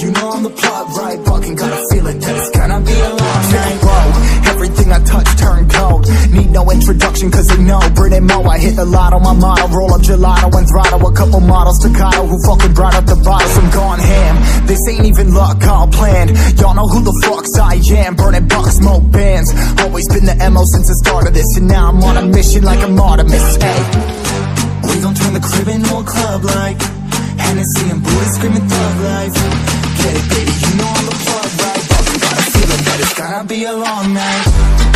you know I'm the plot, right? Fucking got a feeling that it's gonna be a long night. Whoa, everything I touch turned cold. Need no introduction cause they know Brittany Mo, I hit the lotto, my motto. Roll up gelato and throttle, a couple models staccato who fucking brought up the bottles. I'm gone ham, this ain't even luck, all planned. Y'all know who the fucks I am, burning bucks, smoke bands. Always been the MO since the start of this, and now I'm on a mission like I'm Artemis, hey. We gon' turn the crib into a club like Hennessy and booze screaming thug life. Get it, baby, you know I'm the plug, right? Fucking got a feeling that it's gonna be a long night.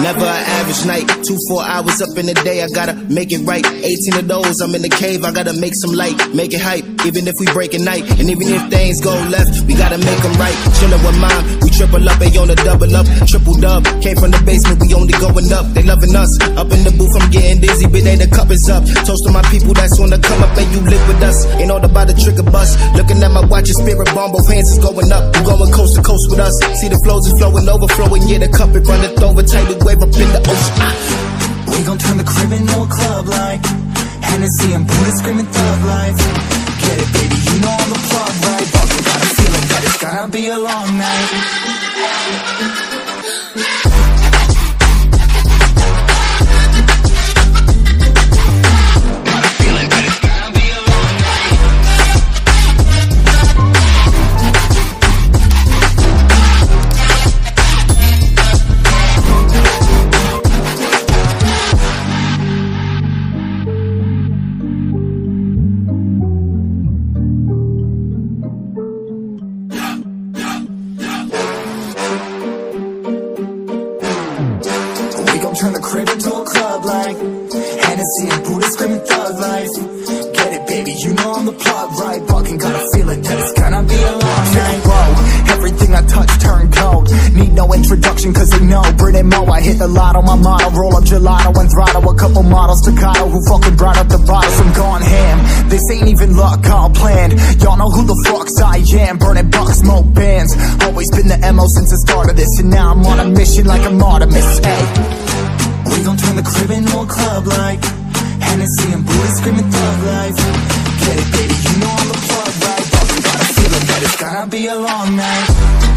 Never an average night, 2 4 hours up in the day, I gotta make it right. 18 of those, I'm in the cave, I gotta make some light, make it hype, even if we break a night. And even if things go left, we gotta make them right. Chillin' with mom, we triple up, they on the double up, triple dub. Came from the basement, we only going up, they loving us. Up in the booth, I'm getting dizzy, but they the cup is up. Toast to my people that's on the come up, and you live with us. Ain't all about the trick or bust, looking at my watch, your spirit bomb, both hands is going up. We going coast to coast with us, see the flows is flowing, overflowing, yeah, the cup it runneth over, tight. Up in the ocean. We gon' turn the crib into a club like Hennessy and Buddha screaming thug life. Get it, baby, you know I'm the plug, right? Buckin' got a feeling that it's gonna be a long night. Turn the crib into a club like Hennessy and Buddha screaming thug life. Get it, baby, you know I'm the plug, right? Fucking got a feeling that it's gonna be a long night. Whoa, everything I touch turned cold. Need no introduction cause they know Brittany Mo, I hit the lotto, my motto. Roll up gelato and throttle, a couple models staccato who fucking brought up the bottles. I'm gone ham, this ain't even luck, all planned. Y'all know who the fucks I am, burning bucks, smoke bands. Always been the MO since the start of this, and now I'm on a mission like I'm Artemis, hey. We gon' turn the crib into a club like Hennessy and Buddha screaming thug life. Get it, baby, you know I'm the plug, right? Fucking got a feeling that it's gonna be a long night.